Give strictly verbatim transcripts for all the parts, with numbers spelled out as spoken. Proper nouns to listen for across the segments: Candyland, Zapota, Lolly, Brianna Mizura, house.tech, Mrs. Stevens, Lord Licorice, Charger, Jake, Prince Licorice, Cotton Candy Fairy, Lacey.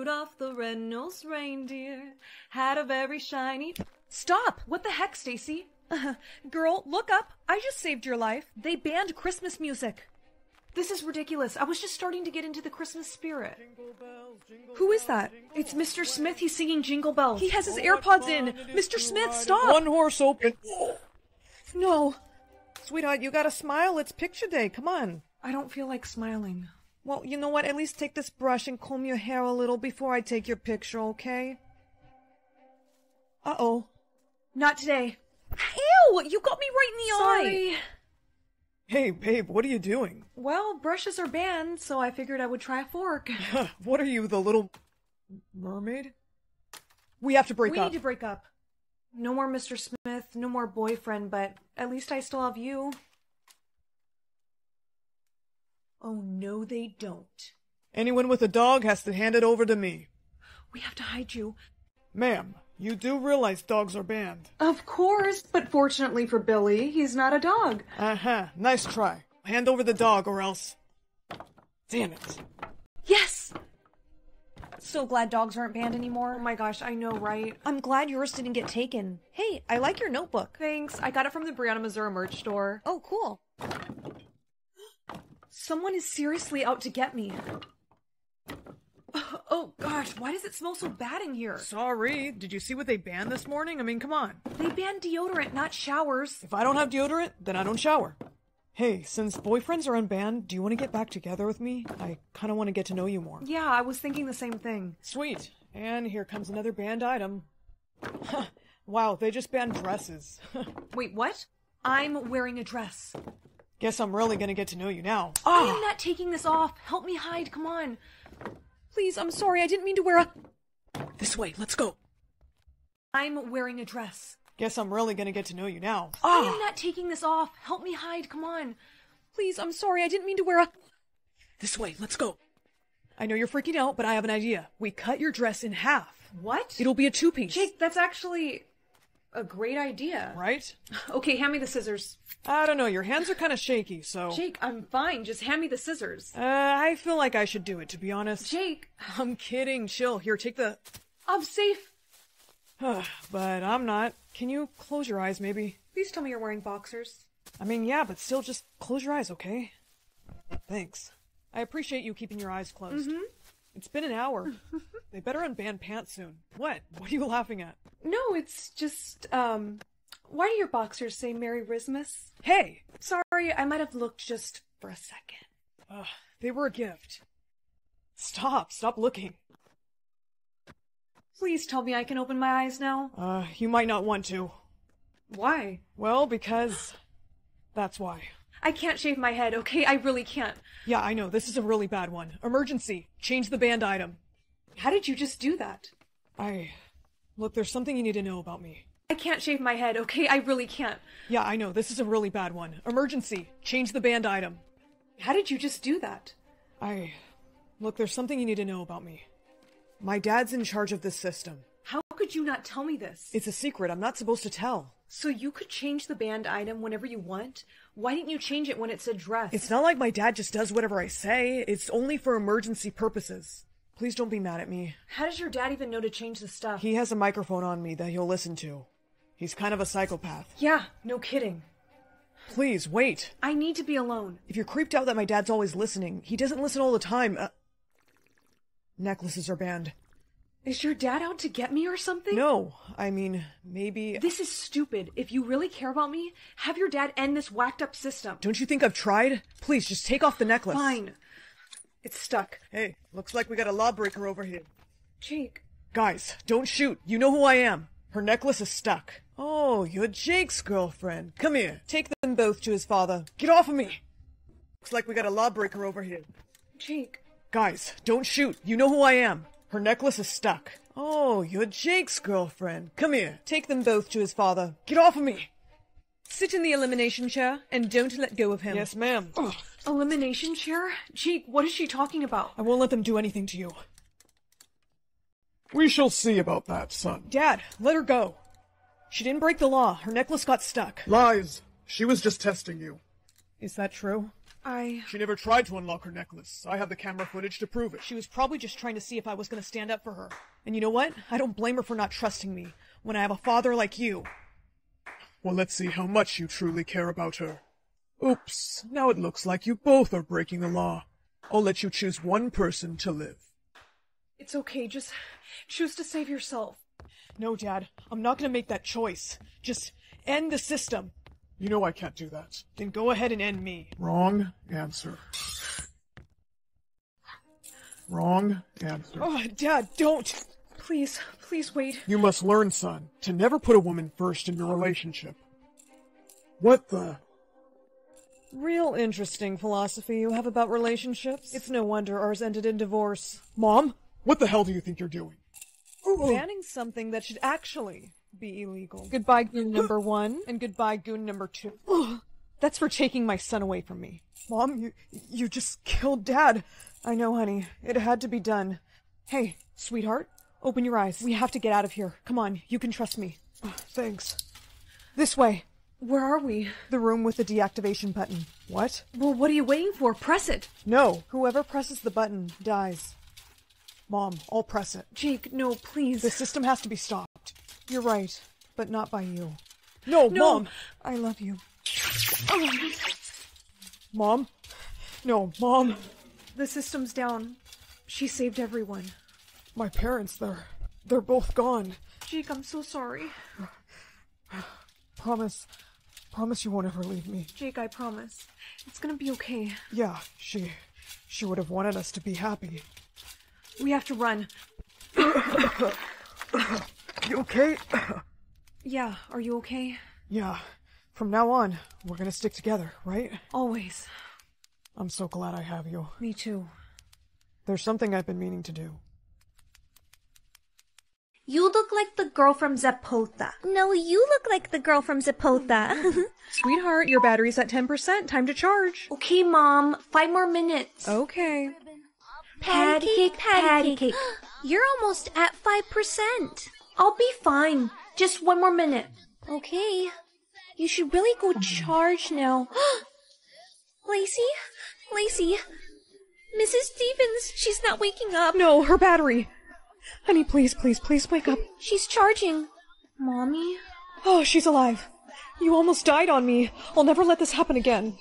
Rudolph the Red-Nosed Reindeer had a very shiny... Stop! What the heck, Stacy? Girl, look up. I just saved your life. They banned Christmas music. This is ridiculous. I was just starting to get into the Christmas spirit. Jingle bells, jingle Who is that? It's Mister Smith. He's singing Jingle Bells. He has his AirPods in. Mister Smith, stop! One horse open. No. Sweetheart, you gotta smile. It's picture day. Come on. I don't feel like smiling. Well, you know what? At least take this brush and comb your hair a little before I take your picture, okay? Uh-oh. Not today. Ew! You got me right in the Sorry. eye! Hey, babe, what are you doing? Well, brushes are banned, so I figured I would try a fork. What are you, the little... mermaid? We have to break we up. We need to break up. No more Mister Smith, no more boyfriend, but at least I still have you. Oh, no, they don't. Anyone with a dog has to hand it over to me. We have to hide you. Ma'am, you do realize dogs are banned. Of course, but fortunately for Billy, he's not a dog. Uh-huh. Nice try. Hand over the dog or else... Damn it. Yes! So glad dogs aren't banned anymore. Oh my gosh, I know, right? I'm glad yours didn't get taken. Hey, I like your notebook. Thanks. I got it from the Brianna Mizura merch store. Oh, cool. Someone is seriously out to get me. Oh, gosh, why does it smell so bad in here? Sorry, did you see what they banned this morning? I mean, come on. They banned deodorant, not showers. If I don't have deodorant, then I don't shower. Hey, since boyfriends are unbanned, do you want to get back together with me? I kind of want to get to know you more. Yeah, I was thinking the same thing. Sweet. And here comes another banned item. Wow, they just banned dresses. Wait, what? I'm wearing a dress. Guess I'm really going to get to know you now. Oh. I am not taking this off. Help me hide. Come on. Please, I'm sorry. I didn't mean to wear a... This way. Let's go. I'm wearing a dress. Guess I'm really going to get to know you now. Oh. I am not taking this off. Help me hide. Come on. Please, I'm sorry. I didn't mean to wear a... This way. Let's go. I know you're freaking out, but I have an idea. We cut your dress in half. What? It'll be a two-piece. Jake, that's actually... a great idea. Right? Okay, hand me the scissors. I don't know, your hands are kind of shaky, so... Jake, I'm fine, just hand me the scissors. Uh, I feel like I should do it, to be honest. Jake! I'm kidding, chill. Here, take the... I'm safe! But I'm not. Can you close your eyes, maybe? Please tell me you're wearing boxers. I mean, yeah, but still, just close your eyes, okay? Thanks. I appreciate you keeping your eyes closed. Mm-hmm. It's been an hour. They better unban pants soon. What? What are you laughing at? No, it's just, um, why do your boxers say Merry Christmas? Hey! Sorry, I might have looked just for a second. Ugh, they were a gift. Stop, stop looking. Please tell me I can open my eyes now. Uh, you might not want to. Why? Well, because... that's why. I can't shave my head, okay? I really can't. Yeah, I know. This is a really bad one. Emergency. Change the banned item. How did you just do that? I... Look, there's something you need to know about me. I can't shave my head, okay? I really can't. Yeah, I know. This is a really bad one. Emergency. Change the banned item. How did you just do that? I... Look, there's something you need to know about me. My dad's in charge of this system. How could you not tell me this? It's a secret. I'm not supposed to tell. So you could change the banned item whenever you want? Why didn't you change it when it said dress? It's not like my dad just does whatever I say. It's only for emergency purposes. Please don't be mad at me. How does your dad even know to change the stuff? He has a microphone on me that he'll listen to. He's kind of a psychopath. Yeah, no kidding. Please, wait. I need to be alone. If you're creeped out that my dad's always listening, he doesn't listen all the time. Uh... Necklaces are banned. Is your dad out to get me or something? No, I mean, maybe... This is stupid. If you really care about me, have your dad end this whacked-up system. Don't you think I've tried? Please, just take off the necklace. Fine. It's stuck. Hey, looks like we got a lawbreaker over here. Jake. Guys, don't shoot. You know who I am. Her necklace is stuck. Oh, you're Jake's girlfriend. Come here. Take them both to his father. Get off of me! Looks like we got a lawbreaker over here. Jake. Guys, don't shoot. You know who I am. Her necklace is stuck. Oh, you're Jake's girlfriend. Come here. Take them both to his father. Get off of me! Sit in the elimination chair and don't let go of him. Yes, ma'am. Elimination chair? Jake, what is she talking about? I won't let them do anything to you. We shall see about that, son. Dad, let her go. She didn't break the law. Her necklace got stuck. Lies. She was just testing you. Is that true? I... She never tried to unlock her necklace. I have the camera footage to prove it. She was probably just trying to see if I was going to stand up for her. And you know what? I don't blame her for not trusting me, when I have a father like you. Well, let's see how much you truly care about her. Oops, now it looks like you both are breaking the law. I'll let you choose one person to live. It's okay, just choose to save yourself. No, Dad, I'm not going to make that choice. Just end the system. You know I can't do that. Then go ahead and end me. Wrong answer. Wrong answer. Oh, Dad, don't! Please, please wait. You must learn, son, to never put a woman first in your relationship. What the... Real interesting philosophy you have about relationships. It's no wonder ours ended in divorce. Mom, what the hell do you think you're doing? Banning something that should actually be illegal. Goodbye, goon number one, and goodbye, goon number two. That's for taking my son away from me. Mom, you, you just killed Dad. I know, honey. It had to be done. Hey, sweetheart, open your eyes. We have to get out of here. Come on, you can trust me. Oh, thanks. This way. Where are we? The room with the deactivation button. What? Well, what are you waiting for? Press it! No. Whoever presses the button dies. Mom, I'll press it. Jake, no, please. The system has to be stopped. You're right, but not by you. No, no. Mom! I love you. Oh. Mom? No, Mom. The system's down. She saved everyone. My parents, they're... they're both gone. Jake, I'm so sorry. Promise... Promise you won't ever leave me. Jake, I promise. It's gonna be okay. Yeah, she... she would have wanted us to be happy. We have to run. You okay? Yeah, are you okay? Yeah. From now on, we're gonna stick together, right? Always. I'm so glad I have you. Me too. There's something I've been meaning to do. You look like the girl from Zapota. No, you look like the girl from Zapota. Sweetheart, your battery's at ten percent. Time to charge. Okay, Mom. Five more minutes. Okay. Patty cake, patty cake. You're almost at five percent. I'll be fine. Just one more minute. Okay. You should really go charge now. Lacey? Lacey? Missus Stevens, she's not waking up. No, her battery. Honey, please, please, please wake up. She's charging. Mommy? Oh, she's alive. You almost died on me. I'll never let this happen again.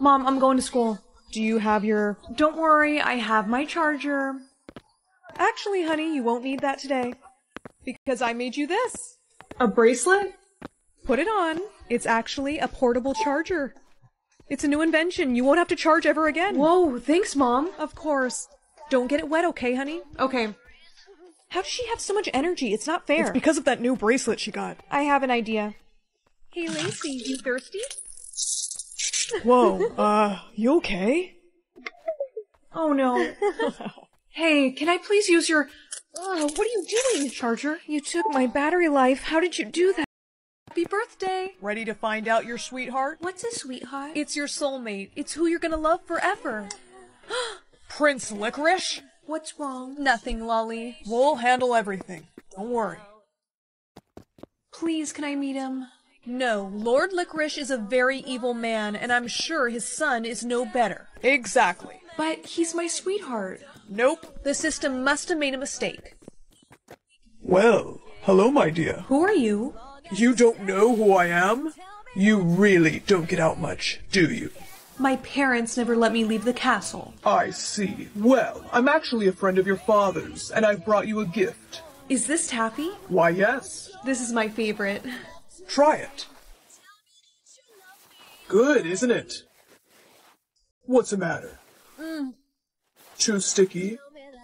Mom, I'm going to school. Do you have your... Don't worry, I have my charger. Actually, honey, you won't need that today. Because I made you this. A bracelet? Put it on. It's actually a portable charger. It's a new invention. You won't have to charge ever again. Whoa, thanks, Mom. Of course. Don't get it wet, okay, honey? Okay. How does she have so much energy? It's not fair. It's because of that new bracelet she got. I have an idea. Hey, Lacey, you thirsty? Whoa, uh, you okay? Oh, no. Hey, can I please use your... Uh, what are you doing, Charger? You took my battery life. How did you do that? Happy birthday! Ready to find out your sweetheart? What's a sweetheart? It's your soulmate. It's who you're gonna love forever. Prince Licorice? What's wrong? Nothing, Lolly. We'll handle everything. Don't worry. Please, can I meet him? No, Lord Licorice is a very evil man, and I'm sure his son is no better. Exactly. But he's my sweetheart. Nope. The system must have made a mistake. Well, hello, my dear. Who are you? You don't know who I am? You really don't get out much, do you? My parents never let me leave the castle. I see. Well, I'm actually a friend of your father's, and I've brought you a gift. Is this taffy? Why, yes. This is my favorite. Try it. Good, isn't it? What's the matter? Mm. Too sticky?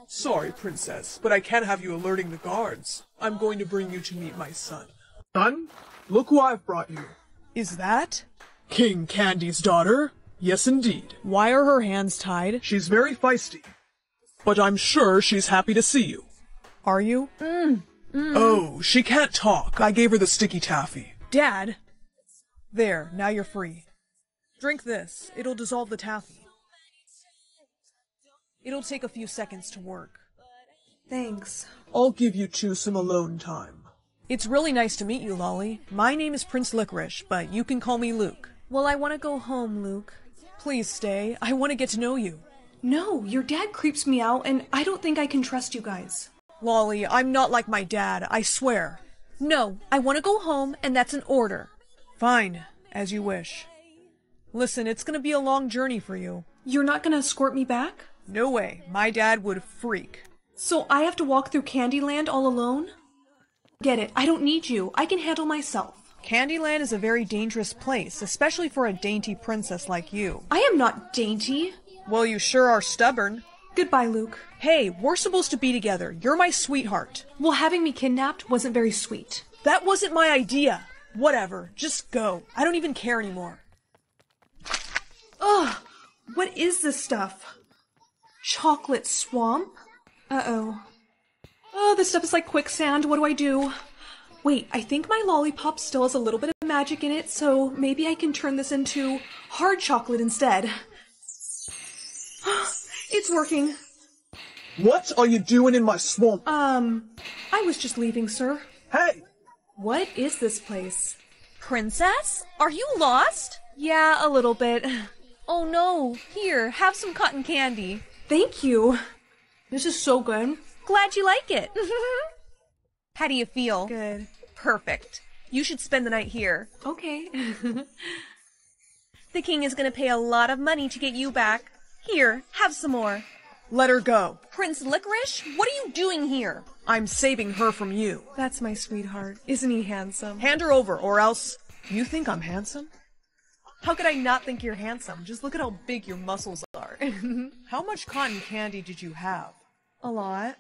Sorry, Princess, but I can't have you alerting the guards. I'm going to bring you to meet my son. Son? Look who I've brought you. Is that? King Candy's daughter? Yes, indeed. Why are her hands tied? She's very feisty, but I'm sure she's happy to see you. Are you? Mm. Mm. Oh, she can't talk. I gave her the sticky taffy. Dad? There, now you're free. Drink this. It'll dissolve the taffy. It'll take a few seconds to work. Thanks. I'll give you two some alone time. It's really nice to meet you, Lolly. My name is Prince Licorice, but you can call me Luke. Well, I want to go home, Luke. Please stay. I want to get to know you. No, your dad creeps me out, and I don't think I can trust you guys. Lolly, I'm not like my dad, I swear. No, I want to go home, and that's an order. Fine, as you wish. Listen, it's going to be a long journey for you. You're not going to escort me back? No way. My dad would freak. So I have to walk through Candyland all alone? Get it. I don't need you. I can handle myself. Candyland is a very dangerous place, especially for a dainty princess like you. I am not dainty. Well, you sure are stubborn. Goodbye, Luke. Hey, we're supposed to be together. You're my sweetheart. Well, having me kidnapped wasn't very sweet. That wasn't my idea. Whatever. Just go. I don't even care anymore. Ugh! What is this stuff? Chocolate swamp? Uh-oh. Oh, this stuff is like quicksand. What do I do? Wait, I think my lollipop still has a little bit of magic in it, so maybe I can turn this into hard chocolate instead. It's working. What are you doing in my swamp? Um, I was just leaving, sir. Hey! What is this place? Princess? Are you lost? Yeah, a little bit. Oh no, here, have some cotton candy. Thank you. This is so good. Glad you like it. How do you feel? Good. Perfect. You should spend the night here. Okay. The king is going to pay a lot of money to get you back. Here, have some more. Let her go. Prince Licorice, what are you doing here? I'm saving her from you. That's my sweetheart. Isn't he handsome? Hand her over, or else... You think I'm handsome? How could I not think you're handsome? Just look at how big your muscles are. How much cotton candy did you have? A lot.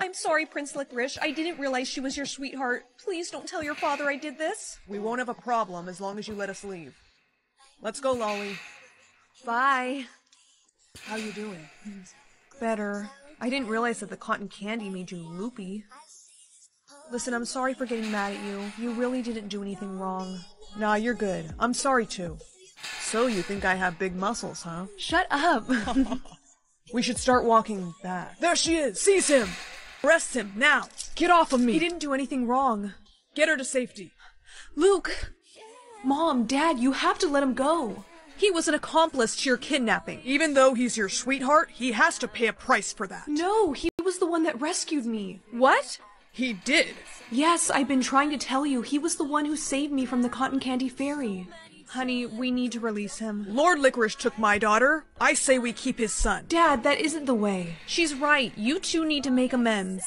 I'm sorry, Prince Licorice. I didn't realize she was your sweetheart. Please don't tell your father I did this. We won't have a problem as long as you let us leave. Let's go, Lolly. Bye. How you doing? Better. I didn't realize that the cotton candy made you loopy. Listen, I'm sorry for getting mad at you. You really didn't do anything wrong. Nah, you're good. I'm sorry, too. So you think I have big muscles, huh? Shut up. We should start walking back. There she is! Seize him! Arrest him, now! Get off of me! He didn't do anything wrong. Get her to safety. Luke! Mom, Dad, you have to let him go. He was an accomplice to your kidnapping. Even though he's your sweetheart, he has to pay a price for that. No, he was the one that rescued me. What? He did. Yes, I've been trying to tell you. He was the one who saved me from the Cotton Candy Fairy. Honey, we need to release him. Lord Licorice took my daughter. I say we keep his son. Dad, that isn't the way. She's right. You two need to make amends.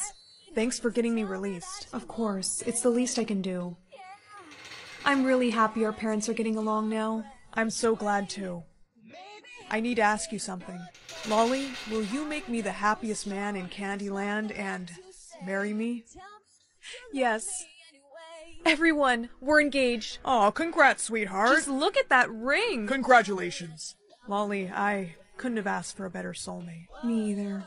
Thanks for getting me released. Of course. It's the least I can do. I'm really happy our parents are getting along now. I'm so glad too. I need to ask you something. Lolly, will you make me the happiest man in Candyland and... marry me? Yes. Everyone, we're engaged. Aw, congrats, sweetheart. Just look at that ring. Congratulations. Lolly, I couldn't have asked for a better soulmate. Me either.